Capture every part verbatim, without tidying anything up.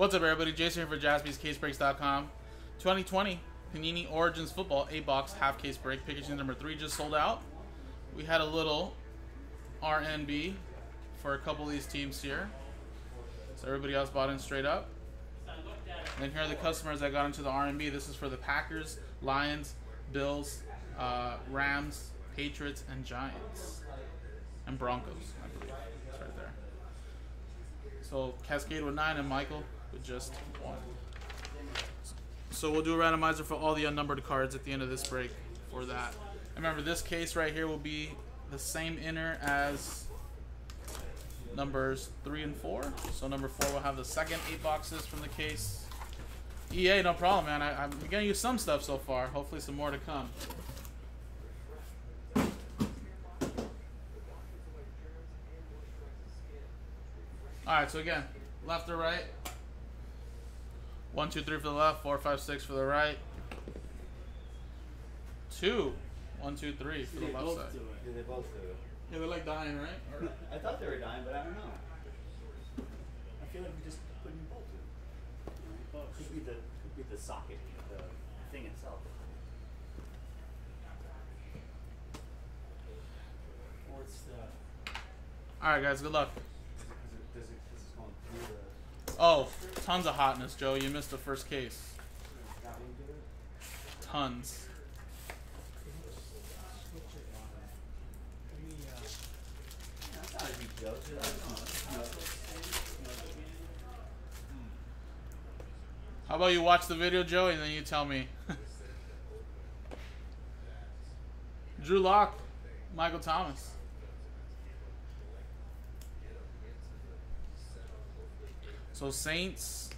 What's up, everybody? Jason here for Jaspys Case Breaks dot com. twenty twenty Panini Origins Football eight box half case break. Package number three just sold out. We had a little R N B for a couple of these teams here. So everybody else bought in straight up. And here are the customers that got into the R N B. This is for the Packers, Lions, Bills, uh, Rams, Patriots, and Giants. And Broncos, I believe. It's right there. So Cascade with nine and Michael with just one. So we'll do a randomizer for all the unnumbered cards at the end of this break for that. And remember, this case right here will be the same inner as numbers three and four. So number four will have the second eight boxes from the case. E A, no problem, man. I, I'm gonna use some stuff so far. Hopefully some more to come. Alright, so again, left or right. One, two, three for the left, four, five, six for the right. Two. One, two, three for the left side. Yeah, they both do it. Yeah, they're like dying, right? Or I thought they were dying, but I don't know. I feel like we just put them both in. Both. Could be the could be the socket, the thing itself. Or it's the. Alright, guys, good luck. Oh, tons of hotness, Joe. You missed the first case. Tons. How about you watch the video, Joe, and then you tell me. Drew Lock, Michael Thomas. So Saints,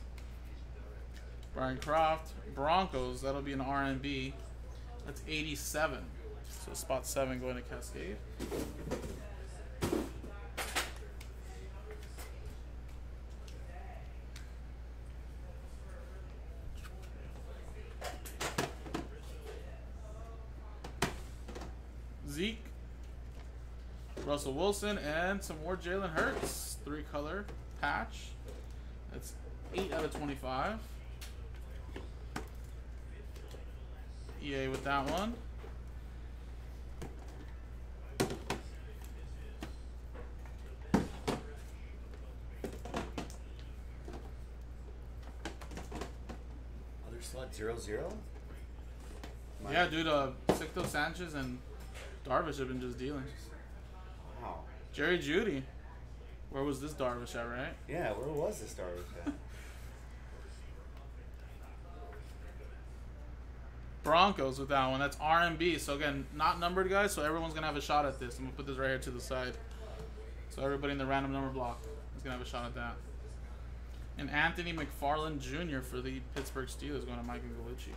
Byron Croft, Broncos, that'll be an R and B. That's eighty-seven. So spot seven going to Cascade. Zeke, Russell Wilson, and some more Jalen Hurts. Three color patch. That's eight out of twenty-five. E A with that one. Other slot zero zero. Yeah, dude. Uh, Sixto Sanchez and Darvish have been just dealing. Wow. Jerry Jeudy. Where was this Darvish at, right? Yeah, where was this Darvish at? Broncos with that one. That's R and B. So, again, not numbered, guys, so everyone's going to have a shot at this. I'm going to put this right here to the side. So everybody in the random number block is going to have a shot at that. And Anthony McFarland Junior for the Pittsburgh Steelers going to Mike and Galici.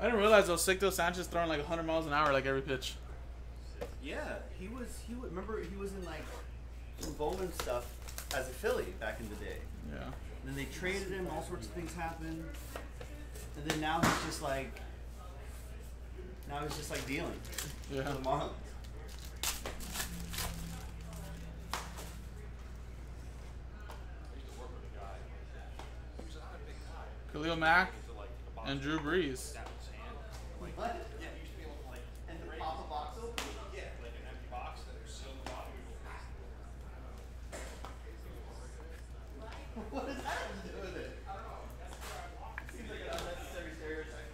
I didn't realize though, Sixto Sanchez throwing like a hundred miles an hour like every pitch. Yeah, he was. He was, remember he was in like some bowling stuff as a Philly back in the day. Yeah. And then they traded him. All sorts of things happened. And then now he's just like. Now he's just like dealing. Yeah. For the Marlins. Khalil Mack and Drew Brees. What? Yeah, you used to be able to like and the pop a box open? Yeah, like an empty box that there's still the bottom. What does that have to do with it? I don't know. Seems like an unnecessary stereotype.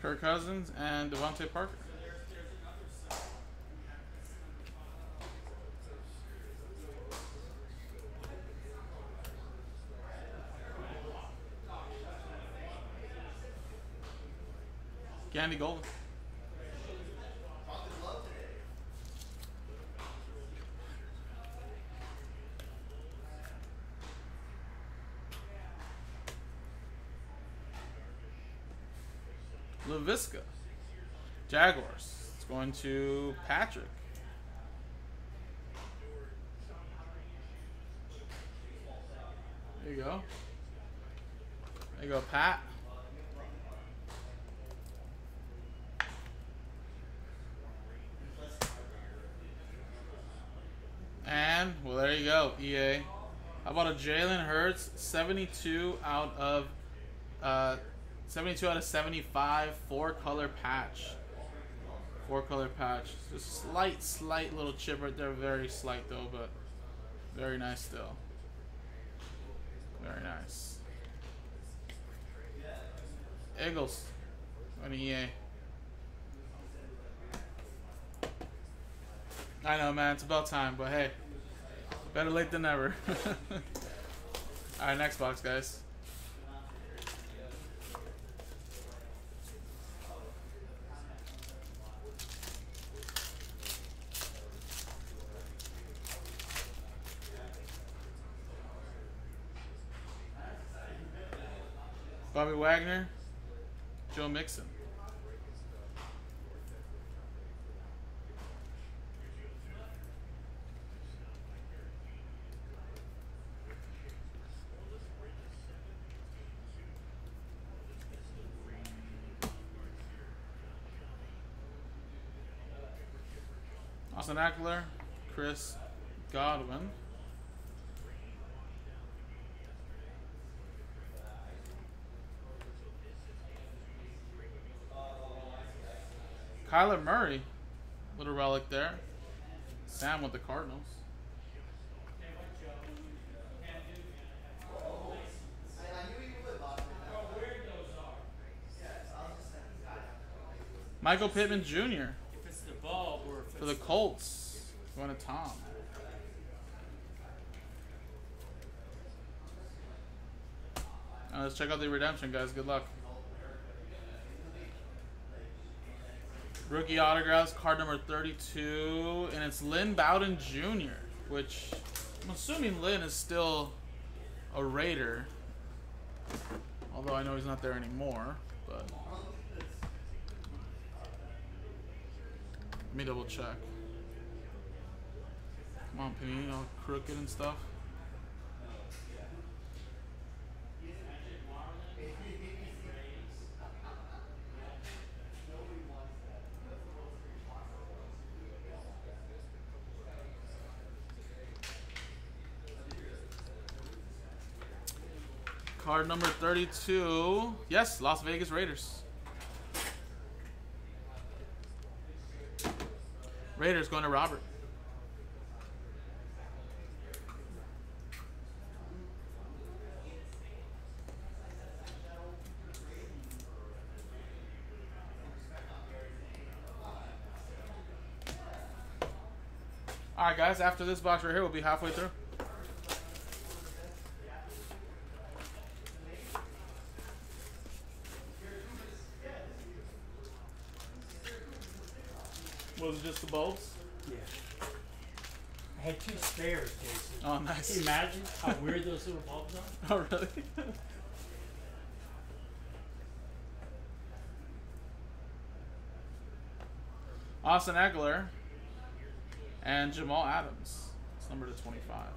Kirk Cousins and Devonte Parker. Gandy Golden. Laviska. Jaguars. It's going to Patrick. There you go. There you go, Pat. man. Well, there you go, E A. How about a Jalen Hurts, seventy-two out of uh, seventy-two out of seventy-five, four color patch, four color patch. Just slight, slight little chip right there, very slight though, but very nice still. Very nice. Eagles on E A. I know, man. It's about time, but hey, better late than never. All right, next box, guys. Bobby Wagner, Joe Mixon. Austin Eckler, Chris Godwin. Kyler Murray, little relic there. Sam with the Cardinals. Michael Pittman Junior For the Colts, going to Tom. Now let's check out the redemption, guys. Good luck. Rookie autographs, card number thirty-two, and it's Lynn Bowden Junior, which I'm assuming Lynn is still a Raider, although I know he's not there anymore, but... Let me double check. Come on, Panini, all crooked and stuff. Card number thirty-two. Yes, Las Vegas Raiders. Raiders going to Robert. All right, guys. After this box right here, we'll be halfway through. Was it just the bulbs? Yeah. I had two spares, Jason. Oh, nice. Can you imagine how weird those little bulbs are? Oh, really? Austin Eckler and Jamal Adams. It's number to twenty-five.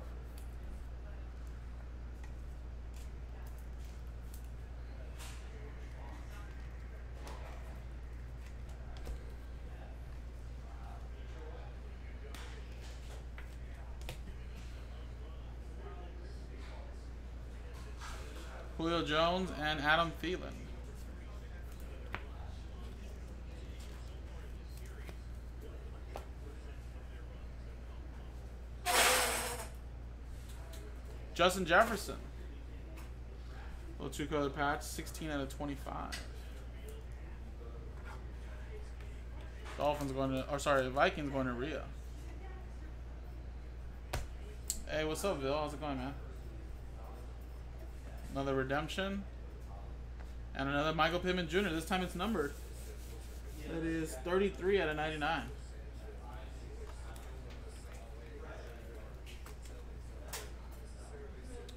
Julio Jones and Adam Thielen. Justin Jefferson. Little two color patch, sixteen out of twenty-five. Dolphins going to, or sorry, Vikings going to Rhea. Hey, what's up, Bill? How's it going, man? Another redemption. And another Michael Pittman Junior This time it's numbered. It is thirty-three out of ninety-nine.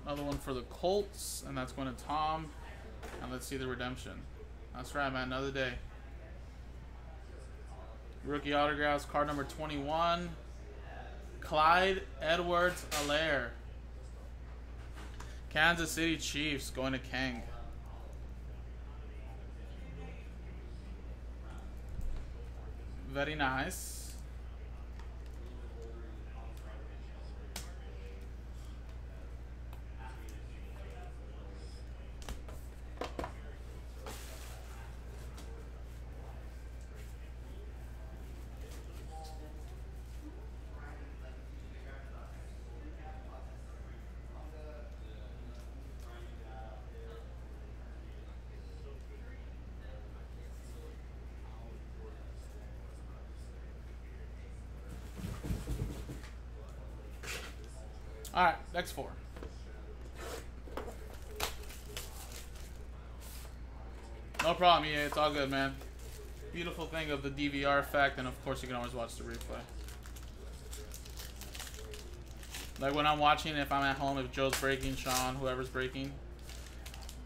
Another one for the Colts. And that's going to Tom. And let's see the redemption. That's right, man. Another day. Rookie autographs. Card number twenty-one. Clyde Edwards-Helaire. Kansas City Chiefs going to Kang. Very nice. All right, next four. No problem, E A. It's all good, man. Beautiful thing of the D V R effect, and of course you can always watch the replay. Like when I'm watching, if I'm at home, if Joe's breaking, Sean, whoever's breaking.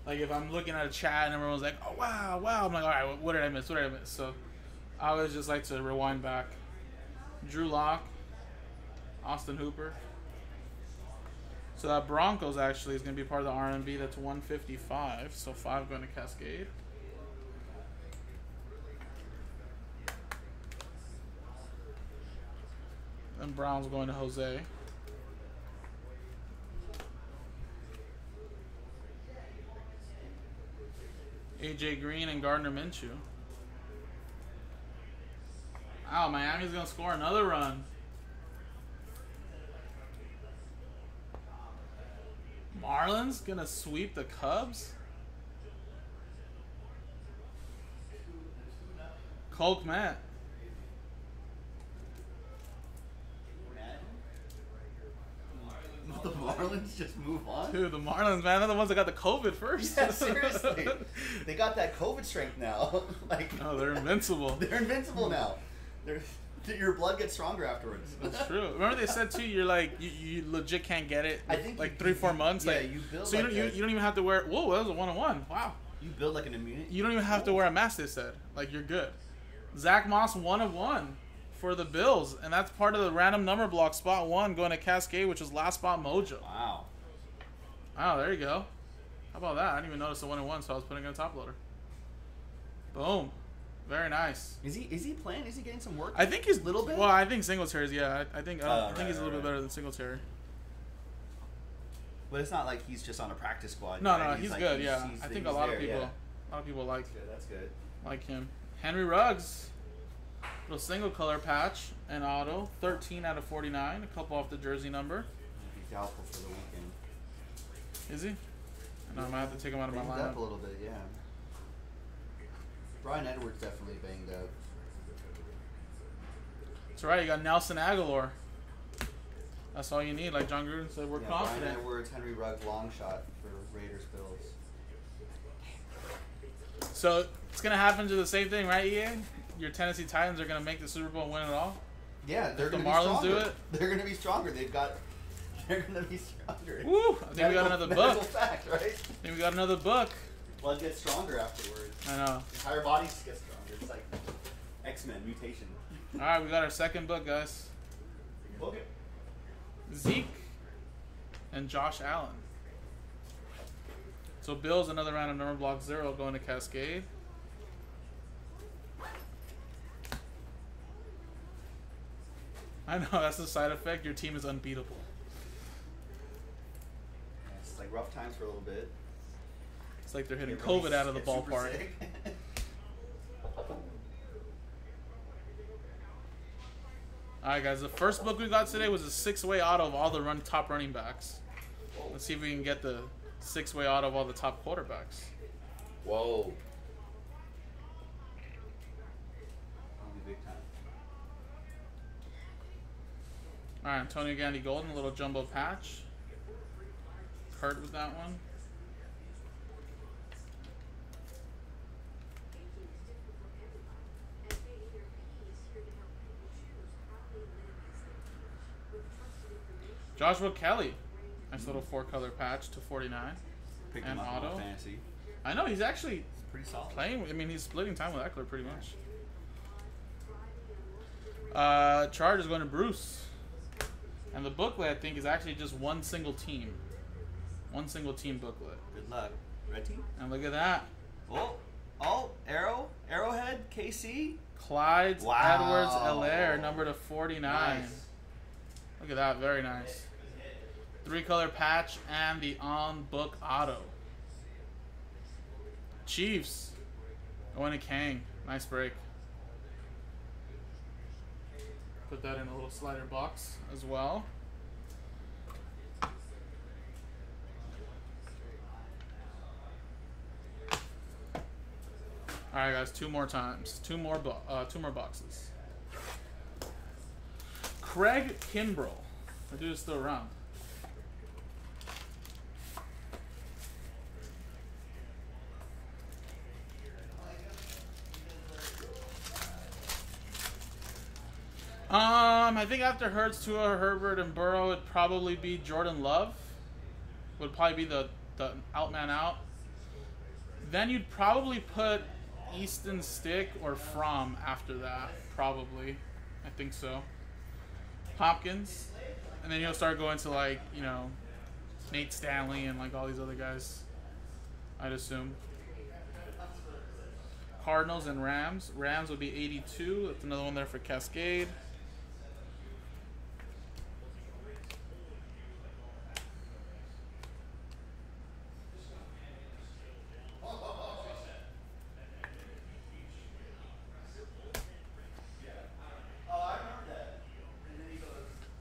Like if I'm looking at a chat and everyone's like, oh, wow, wow. I'm like, all right, what did I miss? What did I miss? So I always just like to rewind back. Drew Lock, Austin Hooper. So that Broncos actually is going to be part of the R M B. That's one fifty-five. So five going to Cascade. And Browns going to Jose. A J Green and Gardner Minshew. Oh, Miami's going to score another run. Marlins going to sweep the Cubs. Cole Kmet. The Marlins just move on? Dude, the Marlins, man, they're the ones that got the COVID first. Yeah, seriously. They got that COVID strength now. Like, oh, they're invincible. They're invincible now. They're, your blood gets stronger afterwards. That's true. Remember they said, too, you're like, you, you legit can't get it I think like you, three, you, four months. Yeah, like, you build So like you, don't, you, you don't even have to wear, whoa, that was a one-on-one. Wow. You build like an immunity. You don't even have to wear a mask, they said. Like, you're good. Zach Moss, one-of-one. For the Bills, and that's part of the random number block, spot one, going to Cascade, which is last spot Mojo. Wow. Wow, there you go. How about that? I didn't even notice the one and one, so I was putting in a top loader. Boom. Very nice. Is he is he playing? Is he getting some work? I think he's a little bit. Well, I think Singletary's, yeah. I, I think I, oh, I think right, he's a little right, bit better than Singletary. But it's not like he's just on a practice squad. No, right? no, he's, he's like, good. He's, yeah, he's, I think a lot there, of people, yeah. a lot of people like. That's good. That's good. Like him, Henry Ruggs. Little single color patch and auto, thirteen out of forty-nine, a couple off the jersey number. He's doubtful for the weekend. Is he? I know, yeah. I might have to take him out of banged my lineup. Up a little bit, yeah. Bryan Edwards definitely banged up. That's right. You got Nelson Aguilar. That's all you need. Like John Gruden said, we're yeah, confident. Bryan Edwards, Henry Ruggs, long shot for Raiders Bills. So it's gonna happen to the same thing, right, Ian? Your Tennessee Titans are going to make the Super Bowl and win it all? Yeah, they're going to be stronger. If the Marlins do it? They're going to be stronger. They've got... They're going to be stronger. Woo! I think medical, we got another book. Fact, right? I think we got another book. Blood gets stronger afterwards. I know. The entire body gets stronger. It's like X-Men mutation. All right, we got our second book, guys. Book it. Zeke and Josh Allen. So Bill's another random number block zero going to Cascade. I know, that's the side effect. Your team is unbeatable. It's like rough times for a little bit. It's like they're hitting Everybody's COVID out of the ballpark. Alright guys, the first book we got today was a six-way auto of all the run top running backs. Let's see if we can get the six-way auto of all the top quarterbacks. Whoa. All right, Antonio Gandy Golden, a little jumbo patch. Kurt was that one. Joshua Kelly, nice mm-hmm. little four-color patch to forty-nine. Picked and him up auto. Fantasy. I know he's actually he's pretty solid. Playing. I mean, he's splitting time with Eckler pretty much. Uh, Charge is going to Bruce. And the booklet, I think, is actually just one single team. One single team booklet. Good luck. Red team? And look at that. Oh, oh, Arrow, Arrowhead, K C. Clyde wow. Edwards-Helaire, number to forty-nine. Nice. Look at that. Very nice. Three-color patch and the on-book auto. Chiefs going to Kang. Nice break. Put that in a little slider box as well. All right, guys, two more times, two more, bo uh, two more boxes. Craig Kimbrell, the dude is still around. Um, I think after Hurts, Tua, Herbert, and Burrow, it'd probably be Jordan Love. Would probably be the, the out man out. Then you'd probably put Easton Stick or Fromm after that, probably. I think so. Hopkins. And then you'll start going to, like, you know, Nate Stanley and, like, all these other guys, I'd assume. Cardinals and Rams. Rams would be eighty-two. That's another one there for Cascade.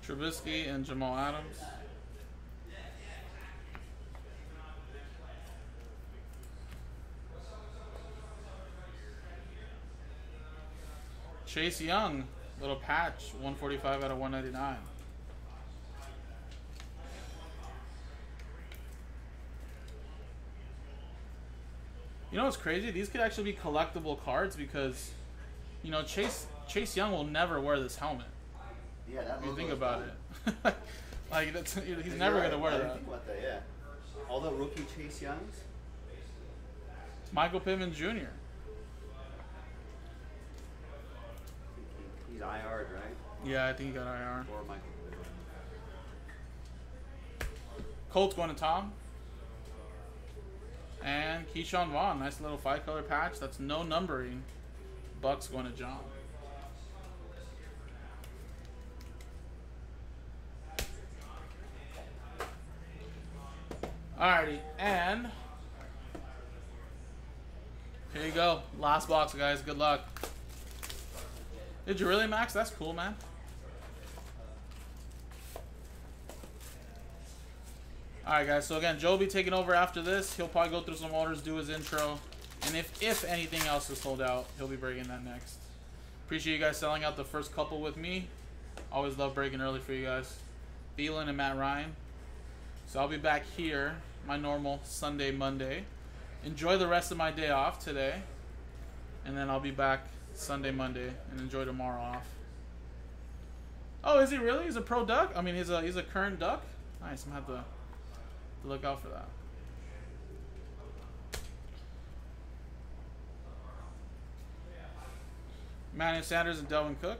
Trubisky and Jamal Adams. Chase Young, little patch, one forty-five out of one ninety-nine. You know what's crazy? These could actually be collectible cards because, you know, Chase Chase Young will never wear this helmet. Yeah, that if you think about cool. it. Like, that's, he's You're never right. going to wear I that. Think about that yeah. All the rookie Chase Youngs. Michael Pittman Junior He's I R'd, right? Yeah, I think he got I R. Or Michael Pittman. Colts going to Tom. And Keyshawn Vaughn. Nice little five-color patch. That's no numbering. Bucks going to John. Alrighty, and here you go. Last box, guys. Good luck. Did you really, Max? That's cool, man. Alright, guys. So, again, Joe will be taking over after this. He'll probably go through some orders, do his intro. And if, if anything else is sold out, he'll be breaking that next. Appreciate you guys selling out the first couple with me. Always love breaking early for you guys. Thielen and Matt Ryan. So I'll be back here, my normal Sunday, Monday. Enjoy the rest of my day off today. And then I'll be back Sunday, Monday, and enjoy tomorrow off. Oh, is he really? He's a pro duck? I mean, he's a he's a current duck? Nice, I'm going to have to look out for that. Manny Sanders and Delvin Cook.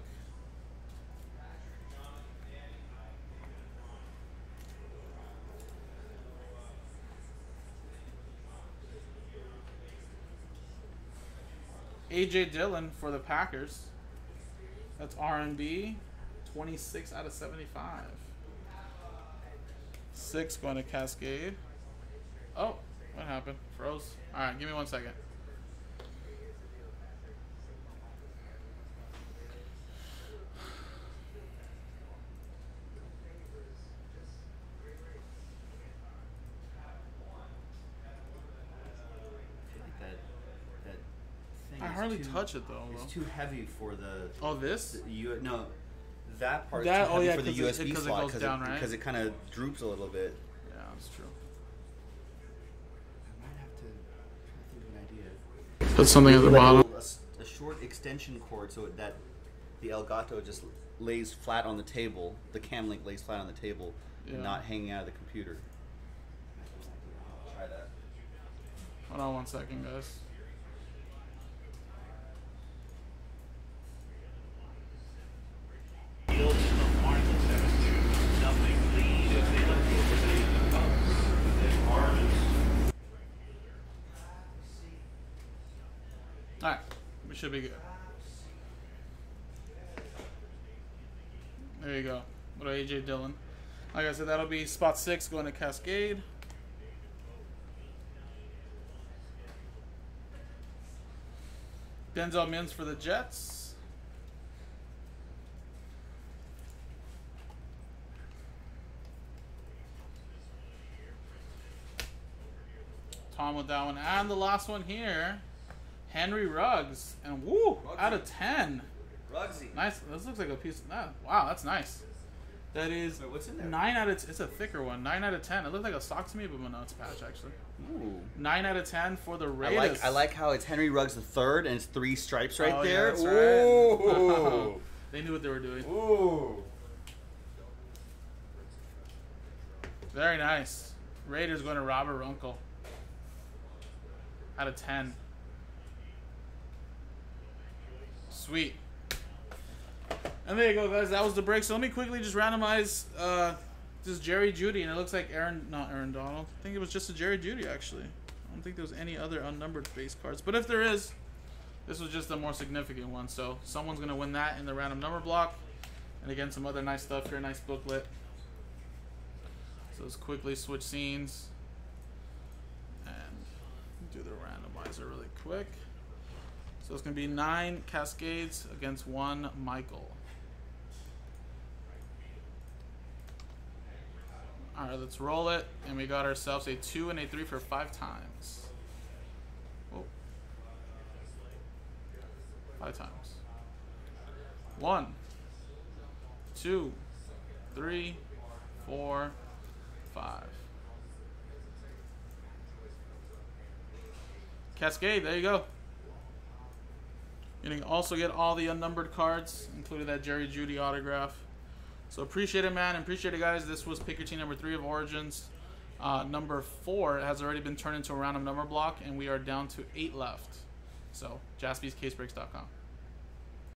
A J Dillon for the Packers. That's R and B. twenty-six out of seventy-five. Six going to Cascade. Oh, what happened? Froze. All right, give me one second. Hardly too, touch it though. It's though. too heavy for the. Oh, this? The, you, no, that part. That, too heavy oh yeah, for the U S B it, slot because it, right? it kind of droops a little bit. Yeah, that's true. I might have to try to think of an idea. Put something at the like bottom. A, a short extension cord so that the Elgato just lays flat on the table. The cam link lays flat on the table, yeah. Not hanging out of the computer. I'll try that. Hold on one second, guys. Alright, we should be good. There you go. What about A J Dillon? Like I said, that'll be spot six going to Cascade. Denzel Mims for the Jets. Tom with that one. And the last one here, Henry Ruggs. And woo, Ruggsy. Out of ten. Ruggsy. Nice. This looks like a piece of that. Wow, that's nice. That is Wait, what's in there? nine out of, it's a thicker one. nine out of ten. It looks like a sock to me, but no, it's a patch, actually. Ooh. nine out of ten for the Raiders. I like, I like how it's Henry Ruggs the third, and it's three stripes right oh, there. Yeah, that's right. Ooh. They knew what they were doing. Ooh. Very nice. Raiders going to Robert Runkle. Out of ten. Sweet. And there you go, guys. That was the break. So let me quickly just randomize uh, this Jerry Jeudy. And it looks like Aaron, not Aaron Donald. I think it was just a Jerry Jeudy, actually. I don't think there was any other unnumbered base cards. But if there is, this was just a more significant one. So someone's going to win that in the random number block. And again, some other nice stuff here. Nice booklet. So let's quickly switch scenes and do the randomizer really quick. So it's going to be nine Cascades against one Michael. All right, let's roll it. And we got ourselves a two and a three for five times. Oh. Five times. One, two, three, four, five. Cascade, there you go. You can also get all the unnumbered cards, including that Jerry Jeudy autograph. So appreciate it, man. Appreciate it, guys. This was picker team number three of Origins. Uh, number four has already been turned into a random number block, and we are down to eight left. So Jaspys Case Breaks dot com.